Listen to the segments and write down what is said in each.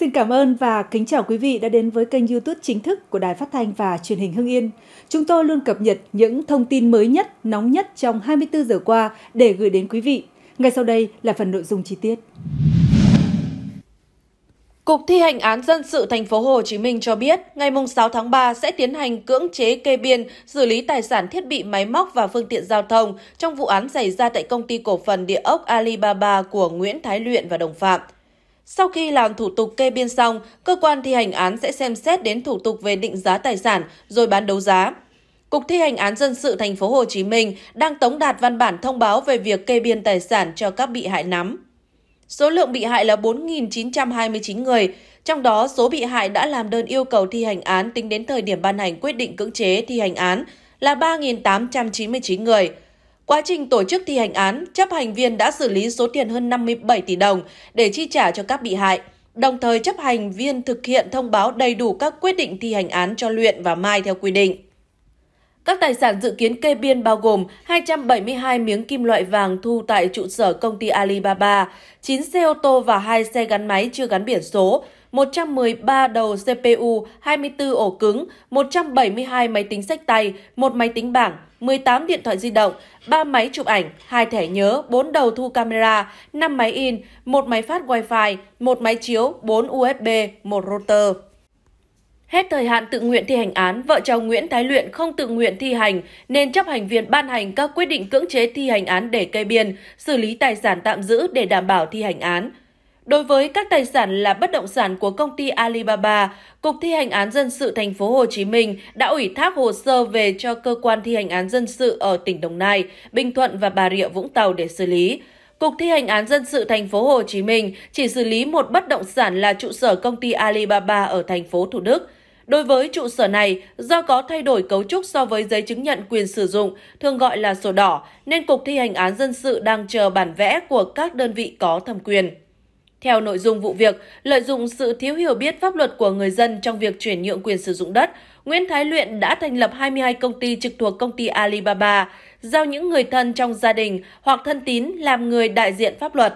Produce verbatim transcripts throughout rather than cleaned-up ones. Xin cảm ơn và kính chào quý vị đã đến với kênh YouTube chính thức của Đài Phát thanh và Truyền hình Hưng Yên. Chúng tôi luôn cập nhật những thông tin mới nhất, nóng nhất trong hai mươi tư giờ qua để gửi đến quý vị. Ngay sau đây là phần nội dung chi tiết. Cục Thi hành án dân sự thành phố Hồ Chí Minh cho biết, ngày sáu tháng ba sẽ tiến hành cưỡng chế kê biên, xử lý tài sản, thiết bị máy móc và phương tiện giao thông trong vụ án xảy ra tại công ty cổ phần địa ốc Alibaba của Nguyễn Thái Luyện và đồng phạm. Sau khi làm thủ tục kê biên xong, cơ quan thi hành án sẽ xem xét đến thủ tục về định giá tài sản rồi bán đấu giá. Cục Thi hành án dân sự thành phố Hồ Chí Minh đang tống đạt văn bản thông báo về việc kê biên tài sản cho các bị hại nắm. Số lượng bị hại là bốn nghìn chín trăm hai mươi chín người, trong đó số bị hại đã làm đơn yêu cầu thi hành án tính đến thời điểm ban hành quyết định cưỡng chế thi hành án là ba nghìn tám trăm chín mươi chín người. Quá trình tổ chức thi hành án, chấp hành viên đã xử lý số tiền hơn năm mươi bảy tỷ đồng để chi trả cho các bị hại. Đồng thời, chấp hành viên thực hiện thông báo đầy đủ các quyết định thi hành án cho Luyện và Mai theo quy định. Các tài sản dự kiến kê biên bao gồm hai trăm bảy mươi hai miếng kim loại vàng thu tại trụ sở công ty Alibaba, chín xe ô tô và hai xe gắn máy chưa gắn biển số, một trăm mười ba đầu xê pê u, hai mươi tư ổ cứng, một trăm bảy mươi hai máy tính xách tay, một máy tính bảng, mười tám điện thoại di động, ba máy chụp ảnh, hai thẻ nhớ, bốn đầu thu camera, năm máy in, một máy phát wifi, một máy chiếu, bốn u ét bê, một router. Hết thời hạn tự nguyện thi hành án, vợ chồng Nguyễn Thái Luyện không tự nguyện thi hành nên chấp hành viên ban hành các quyết định cưỡng chế thi hành án để kê biên, xử lý tài sản tạm giữ để đảm bảo thi hành án. Đối với các tài sản là bất động sản của công ty Alibaba, Cục Thi hành án dân sự thành phố Hồ Chí Minh đã ủy thác hồ sơ về cho cơ quan thi hành án dân sự ở tỉnh Đồng Nai, Bình Thuận và Bà Rịa Vũng Tàu để xử lý. Cục Thi hành án dân sự thành phố Hồ Chí Minh chỉ xử lý một bất động sản là trụ sở công ty Alibaba ở thành phố Thủ Đức. Đối với trụ sở này, do có thay đổi cấu trúc so với giấy chứng nhận quyền sử dụng, thường gọi là sổ đỏ, nên Cục Thi hành án dân sự đang chờ bản vẽ của các đơn vị có thẩm quyền. Theo nội dung vụ việc, lợi dụng sự thiếu hiểu biết pháp luật của người dân trong việc chuyển nhượng quyền sử dụng đất, Nguyễn Thái Luyện đã thành lập hai mươi hai công ty trực thuộc công ty Alibaba, giao những người thân trong gia đình hoặc thân tín làm người đại diện pháp luật.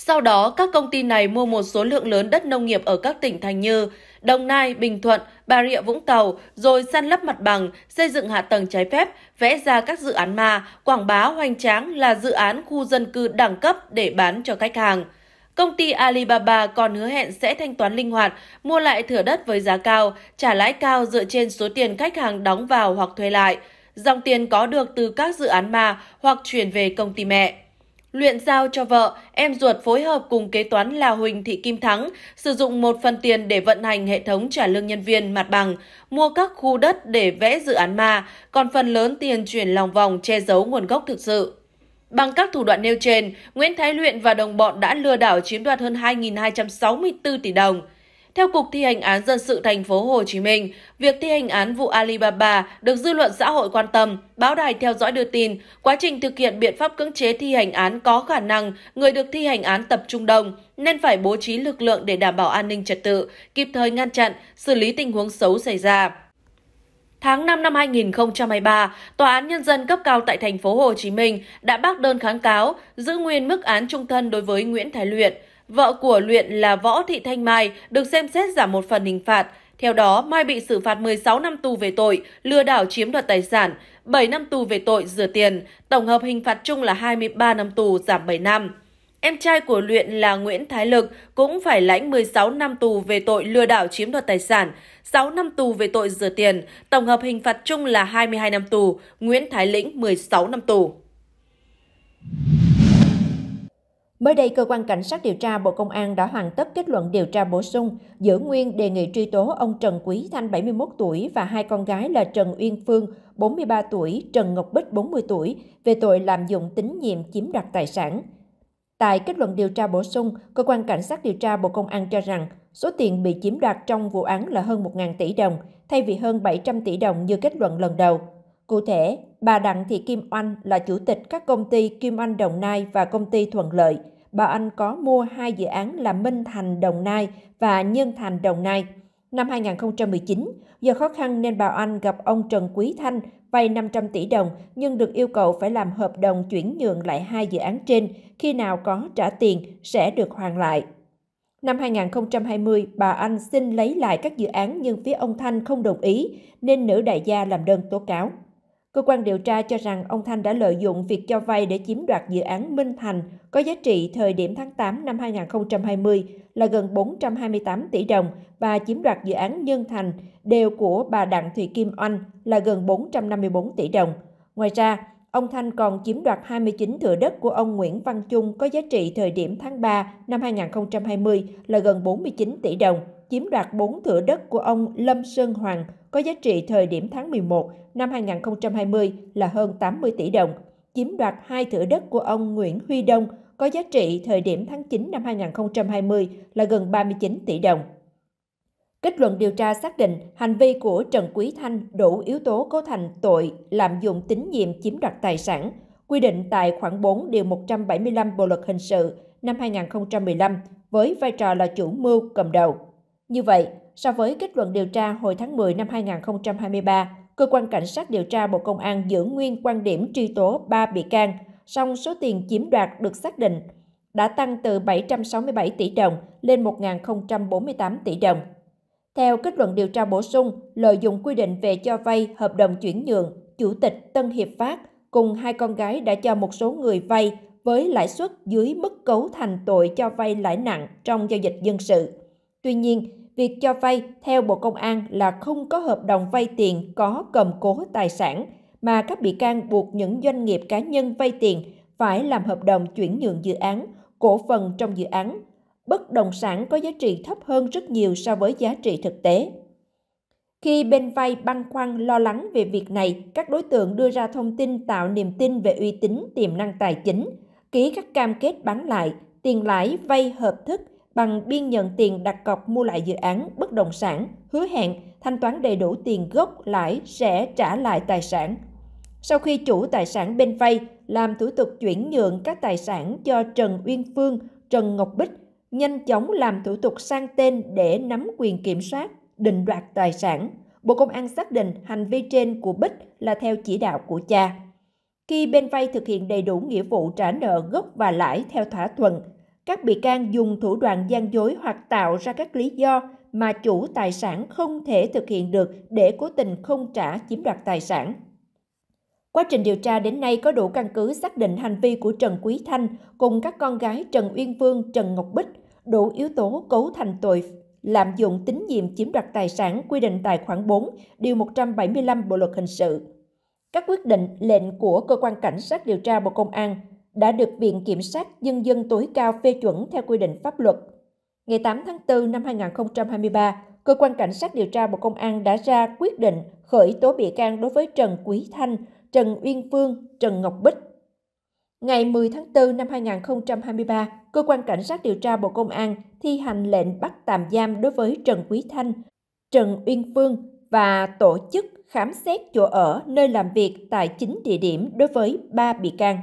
Sau đó, các công ty này mua một số lượng lớn đất nông nghiệp ở các tỉnh thành như Đồng Nai, Bình Thuận, Bà Rịa Vũng Tàu, rồi san lấp mặt bằng, xây dựng hạ tầng trái phép, vẽ ra các dự án ma, quảng bá hoành tráng là dự án khu dân cư đẳng cấp để bán cho khách hàng. Công ty Alibaba còn hứa hẹn sẽ thanh toán linh hoạt, mua lại thửa đất với giá cao, trả lãi cao dựa trên số tiền khách hàng đóng vào hoặc thuê lại, dòng tiền có được từ các dự án ma hoặc chuyển về công ty mẹ. Luyện giao cho vợ, em ruột phối hợp cùng kế toán là Huỳnh Thị Kim Thắng, sử dụng một phần tiền để vận hành hệ thống trả lương nhân viên mặt bằng, mua các khu đất để vẽ dự án ma, còn phần lớn tiền chuyển lòng vòng che giấu nguồn gốc thực sự. Bằng các thủ đoạn nêu trên, Nguyễn Thái Luyện và đồng bọn đã lừa đảo chiếm đoạt hơn hai nghìn hai trăm sáu mươi tư tỷ đồng. Theo Cục Thi hành án dân sự thành phố Hồ Chí Minh, việc thi hành án vụ Alibaba được dư luận xã hội quan tâm, báo đài theo dõi đưa tin, quá trình thực hiện biện pháp cưỡng chế thi hành án có khả năng người được thi hành án tập trung đông nên phải bố trí lực lượng để đảm bảo an ninh trật tự, kịp thời ngăn chặn, xử lý tình huống xấu xảy ra. Tháng năm năm hai nghìn không trăm hai mươi ba, Tòa án Nhân dân cấp cao tại thành phố Hồ Chí Minh đã bác đơn kháng cáo, giữ nguyên mức án chung thân đối với Nguyễn Thái Luyện. Vợ của Luyện là Võ Thị Thanh Mai được xem xét giảm một phần hình phạt. Theo đó, Mai bị xử phạt mười sáu năm tù về tội lừa đảo chiếm đoạt tài sản, bảy năm tù về tội rửa tiền, tổng hợp hình phạt chung là hai mươi ba năm tù, giảm bảy năm. Em trai của Luyện là Nguyễn Thái Lực cũng phải lãnh mười sáu năm tù về tội lừa đảo chiếm đoạt tài sản, sáu năm tù về tội rửa tiền, tổng hợp hình phạt chung là hai mươi hai năm tù, Nguyễn Thái Lĩnh mười sáu năm tù. Mới đây, Cơ quan Cảnh sát Điều tra Bộ Công an đã hoàn tất kết luận điều tra bổ sung, giữ nguyên đề nghị truy tố ông Trần Quý Thanh bảy mươi mốt tuổi và hai con gái là Trần Uyên Phương bốn mươi ba tuổi, Trần Ngọc Bích bốn mươi tuổi về tội lạm dụng tín nhiệm chiếm đoạt tài sản. Tại kết luận điều tra bổ sung, Cơ quan Cảnh sát Điều tra Bộ Công an cho rằng số tiền bị chiếm đoạt trong vụ án là hơn một nghìn tỷ đồng, thay vì hơn bảy trăm tỷ đồng như kết luận lần đầu. Cụ thể, bà Đặng Thị Kim Oanh là chủ tịch các công ty Kim Oanh Đồng Nai và công ty Thuận Lợi. Bà Oanh có mua hai dự án là Minh Thành Đồng Nai và Nhân Thành Đồng Nai. Năm hai nghìn không trăm mười chín, do khó khăn nên bà Oanh gặp ông Trần Quý Thanh vay năm trăm tỷ đồng nhưng được yêu cầu phải làm hợp đồng chuyển nhượng lại hai dự án trên, khi nào có trả tiền sẽ được hoàn lại. Năm hai nghìn không trăm hai mươi, bà Anh xin lấy lại các dự án nhưng phía ông Thanh không đồng ý nên nữ đại gia làm đơn tố cáo. Cơ quan điều tra cho rằng ông Thanh đã lợi dụng việc cho vay để chiếm đoạt dự án Minh Thành có giá trị thời điểm tháng tám năm hai nghìn không trăm hai mươi là gần bốn trăm hai mươi tám tỷ đồng và chiếm đoạt dự án Nhân Thành đều của bà Đặng Thị Kim Oanh là gần bốn trăm năm mươi bốn tỷ đồng. Ngoài ra, ông Thanh còn chiếm đoạt hai mươi chín thửa đất của ông Nguyễn Văn Trung có giá trị thời điểm tháng ba năm hai nghìn không trăm hai mươi là gần bốn mươi chín tỷ đồng, chiếm đoạt bốn thửa đất của ông Lâm Sơn Hoàng có giá trị thời điểm tháng mười một năm hai nghìn không trăm hai mươi là hơn tám mươi tỷ đồng, chiếm đoạt hai thửa đất của ông Nguyễn Huy Đông có giá trị thời điểm tháng chín năm hai nghìn không trăm hai mươi là gần ba mươi chín tỷ đồng. Kết luận điều tra xác định hành vi của Trần Quý Thanh đủ yếu tố cấu thành tội lạm dụng tín nhiệm chiếm đoạt tài sản, quy định tại khoản bốn điều một trăm bảy mươi lăm Bộ luật hình sự năm hai nghìn không trăm mười lăm với vai trò là chủ mưu cầm đầu. Như vậy, so với kết luận điều tra hồi tháng mười năm hai nghìn không trăm hai mươi ba, Cơ quan Cảnh sát Điều tra Bộ Công an giữ nguyên quan điểm truy tố ba bị can, song số tiền chiếm đoạt được xác định đã tăng từ bảy trăm sáu mươi bảy tỷ đồng lên một nghìn không trăm bốn mươi tám tỷ đồng. Theo kết luận điều tra bổ sung, lợi dụng quy định về cho vay hợp đồng chuyển nhượng, Chủ tịch Tân Hiệp Phát cùng hai con gái đã cho một số người vay với lãi suất dưới mức cấu thành tội cho vay lãi nặng trong giao dịch dân sự. Tuy nhiên, việc cho vay theo Bộ Công an là không có hợp đồng vay tiền có cầm cố tài sản, mà các bị can buộc những doanh nghiệp cá nhân vay tiền phải làm hợp đồng chuyển nhượng dự án, cổ phần trong dự án, bất động sản có giá trị thấp hơn rất nhiều so với giá trị thực tế. Khi bên vay băn khoăn lo lắng về việc này, các đối tượng đưa ra thông tin tạo niềm tin về uy tín tiềm năng tài chính, ký các cam kết bán lại, tiền lãi vay hợp thức bằng biên nhận tiền đặt cọc mua lại dự án, bất động sản, hứa hẹn thanh toán đầy đủ tiền gốc lãi sẽ trả lại tài sản. Sau khi chủ tài sản bên vay làm thủ tục chuyển nhượng các tài sản cho Trần Uyên Phương, Trần Ngọc Bích, nhanh chóng làm thủ tục sang tên để nắm quyền kiểm soát, định đoạt tài sản. Bộ Công an xác định hành vi trên của Bích là theo chỉ đạo của cha. Khi bên vay thực hiện đầy đủ nghĩa vụ trả nợ gốc và lãi theo thỏa thuận, các bị can dùng thủ đoạn gian dối hoặc tạo ra các lý do mà chủ tài sản không thể thực hiện được để cố tình không trả chiếm đoạt tài sản. Quá trình điều tra đến nay có đủ căn cứ xác định hành vi của Trần Quý Thanh cùng các con gái Trần Uyên Phương, Trần Ngọc Bích đủ yếu tố cấu thành tội lạm dụng tín nhiệm chiếm đoạt tài sản quy định tại khoản bốn, điều một trăm bảy mươi lăm Bộ luật hình sự. Các quyết định, lệnh của Cơ quan Cảnh sát Điều tra Bộ Công an đã được Viện Kiểm sát Nhân dân tối cao phê chuẩn theo quy định pháp luật. Ngày tám tháng tư năm hai nghìn không trăm hai mươi ba, Cơ quan Cảnh sát Điều tra Bộ Công an đã ra quyết định khởi tố bị can đối với Trần Quý Thanh, Trần Uyên Phương, Trần Ngọc Bích. Ngày mười tháng tư năm hai nghìn không trăm hai mươi ba, Cơ quan Cảnh sát Điều tra Bộ Công an thi hành lệnh bắt tạm giam đối với Trần Quý Thanh, Trần Uyên Phương và tổ chức khám xét chỗ ở, nơi làm việc tại chín địa điểm đối với ba bị can.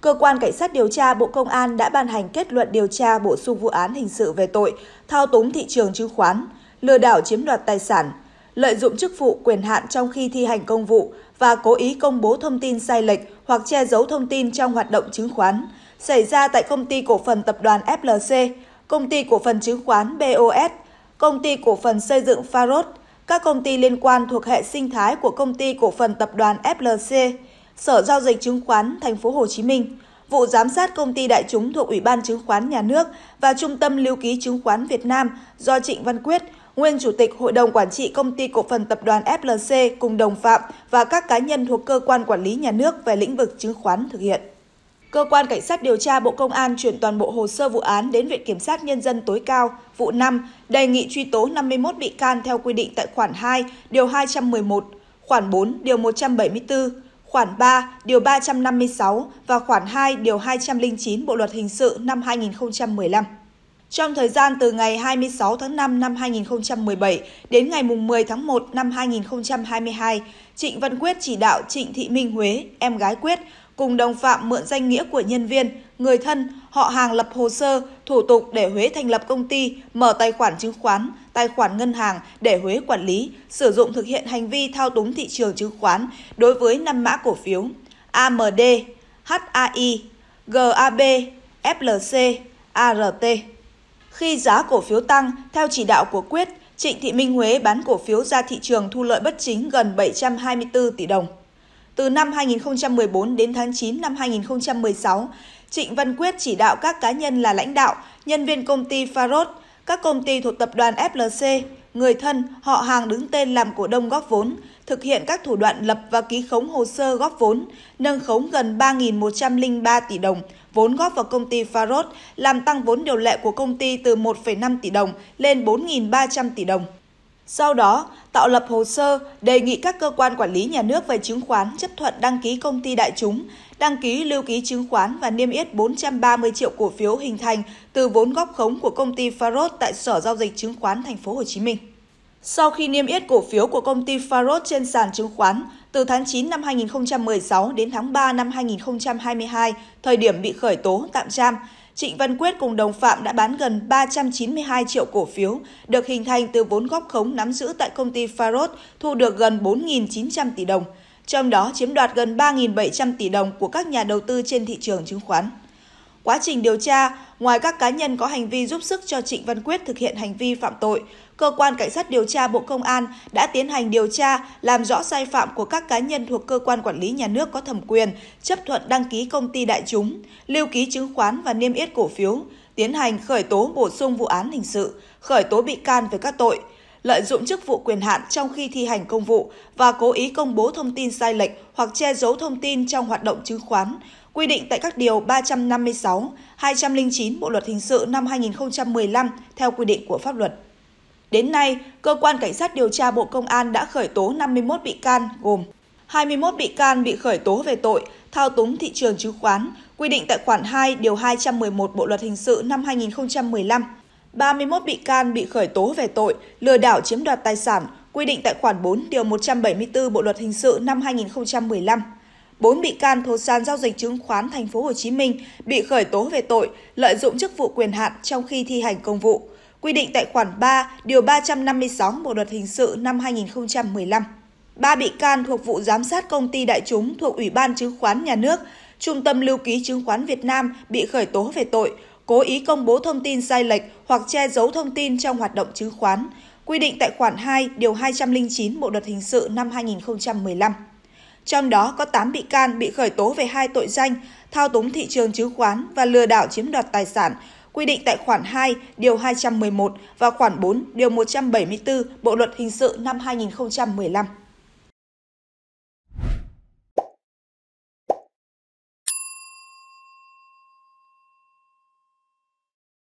Cơ quan Cảnh sát Điều tra Bộ Công an đã ban hành kết luận điều tra bổ sung vụ án hình sự về tội thao túng thị trường chứng khoán, lừa đảo chiếm đoạt tài sản, lợi dụng chức vụ quyền hạn trong khi thi hành công vụ và cố ý công bố thông tin sai lệch hoặc che giấu thông tin trong hoạt động chứng khoán xảy ra tại Công ty Cổ phần Tập đoàn F L C, Công ty Cổ phần Chứng khoán B O S, Công ty Cổ phần Xây dựng Faros, các công ty liên quan thuộc hệ sinh thái của Công ty Cổ phần Tập đoàn F L C, Sở Giao dịch Chứng khoán Thành phố Hồ Chí Minh, vụ giám sát công ty đại chúng thuộc Ủy ban Chứng khoán Nhà nước và Trung tâm Lưu ký Chứng khoán Việt Nam do Trịnh Văn Quyết, nguyên Chủ tịch Hội đồng Quản trị Công ty Cổ phần Tập đoàn F L C cùng đồng phạm và các cá nhân thuộc Cơ quan Quản lý Nhà nước về lĩnh vực chứng khoán thực hiện. Cơ quan Cảnh sát Điều tra Bộ Công an chuyển toàn bộ hồ sơ vụ án đến Viện Kiểm sát Nhân dân tối cao, vụ năm, đề nghị truy tố năm mươi mốt bị can theo quy định tại khoản hai, điều hai trăm mười một, khoản bốn, điều một trăm bảy mươi tư, khoản ba, điều ba trăm năm mươi sáu và khoản hai, điều hai trăm lẻ chín Bộ luật hình sự năm hai nghìn không trăm mười lăm. Trong thời gian từ ngày hai mươi sáu tháng năm năm hai nghìn không trăm mười bảy đến ngày mười tháng một năm hai nghìn không trăm hai mươi hai, Trịnh Văn Quyết chỉ đạo Trịnh Thị Minh Huế, em gái Quyết, cùng đồng phạm mượn danh nghĩa của nhân viên, người thân, họ hàng lập hồ sơ, thủ tục để Huế thành lập công ty, mở tài khoản chứng khoán, tài khoản ngân hàng để Huế quản lý, sử dụng thực hiện hành vi thao túng thị trường chứng khoán đối với năm mã cổ phiếu a em đê, hát a i, giê a bê, ép lờ xê, a rờ tê. Khi giá cổ phiếu tăng, theo chỉ đạo của Quyết, Trịnh Thị Minh Huế bán cổ phiếu ra thị trường thu lợi bất chính gần bảy trăm hai mươi tư tỷ đồng. Từ năm hai nghìn không trăm mười bốn đến tháng chín năm hai nghìn không trăm mười sáu, Trịnh Văn Quyết chỉ đạo các cá nhân là lãnh đạo, nhân viên công ty Faros, các công ty thuộc tập đoàn ép lờ xê, người thân, họ hàng đứng tên làm cổ đông góp vốn, thực hiện các thủ đoạn lập và ký khống hồ sơ góp vốn, nâng khống gần ba nghìn một trăm linh ba tỷ đồng, vốn góp vào công ty Faros, làm tăng vốn điều lệ của công ty từ một phẩy năm tỷ đồng lên bốn nghìn ba trăm tỷ đồng. Sau đó, tạo lập hồ sơ, đề nghị các cơ quan quản lý nhà nước về chứng khoán chấp thuận đăng ký công ty đại chúng, đăng ký lưu ký chứng khoán và niêm yết bốn trăm ba mươi triệu cổ phiếu hình thành từ vốn góp khống của công ty Faros tại Sở Giao dịch Chứng khoán Thành phố Hồ Chí Minh. Sau khi niêm yết cổ phiếu của công ty Faros trên sàn chứng khoán, từ tháng chín năm hai nghìn không trăm mười sáu đến tháng ba năm hai nghìn không trăm hai mươi hai, thời điểm bị khởi tố tạm giam, Trịnh Văn Quyết cùng đồng phạm đã bán gần ba trăm chín mươi hai triệu cổ phiếu, được hình thành từ vốn góp khống nắm giữ tại công ty Faros, thu được gần bốn nghìn chín trăm tỷ đồng, trong đó chiếm đoạt gần ba nghìn bảy trăm tỷ đồng của các nhà đầu tư trên thị trường chứng khoán. Quá trình điều tra, ngoài các cá nhân có hành vi giúp sức cho Trịnh Văn Quyết thực hiện hành vi phạm tội, Cơ quan Cảnh sát Điều tra Bộ Công an đã tiến hành điều tra, làm rõ sai phạm của các cá nhân thuộc Cơ quan Quản lý Nhà nước có thẩm quyền, chấp thuận đăng ký công ty đại chúng, lưu ký chứng khoán và niêm yết cổ phiếu, tiến hành khởi tố bổ sung vụ án hình sự, khởi tố bị can về các tội lợi dụng chức vụ quyền hạn trong khi thi hành công vụ và cố ý công bố thông tin sai lệch hoặc che giấu thông tin trong hoạt động chứng khoán, quy định tại các điều ba trăm năm mươi sáu, hai trăm lẻ chín Bộ Luật Hình sự năm hai nghìn không trăm mười lăm theo quy định của pháp luật. Đến nay, Cơ quan Cảnh sát Điều tra Bộ Công an đã khởi tố năm mươi mốt bị can, gồm hai mươi mốt bị can bị khởi tố về tội thao túng thị trường chứng khoán, quy định tại khoản hai, điều hai trăm mười một Bộ Luật Hình sự năm hai nghìn không trăm mười lăm, ba mươi mốt bị can bị khởi tố về tội lừa đảo chiếm đoạt tài sản, quy định tại khoản bốn, điều một trăm bảy mươi tư Bộ Luật Hình sự năm hai nghìn không trăm mười lăm. bốn bị can thuộc sàn giao dịch chứng khoán Thành phố Hồ Chí Minh bị khởi tố về tội lợi dụng chức vụ quyền hạn trong khi thi hành công vụ, quy định tại khoản ba, điều ba trăm năm mươi sáu Bộ Luật Hình sự năm hai nghìn không trăm mười lăm. ba bị can thuộc vụ giám sát công ty đại chúng thuộc Ủy ban Chứng khoán Nhà nước, Trung tâm Lưu ký Chứng khoán Việt Nam bị khởi tố về tội cố ý công bố thông tin sai lệch hoặc che giấu thông tin trong hoạt động chứng khoán, quy định tại khoản hai, điều hai trăm lẻ chín Bộ Luật Hình sự năm hai nghìn không trăm mười lăm. Trong đó có tám bị can bị khởi tố về hai tội danh thao túng thị trường chứng khoán và lừa đảo chiếm đoạt tài sản, quy định tại khoản hai, điều hai trăm mười một và khoản bốn, điều một trăm bảy mươi tư Bộ Luật Hình sự năm hai nghìn không trăm mười lăm.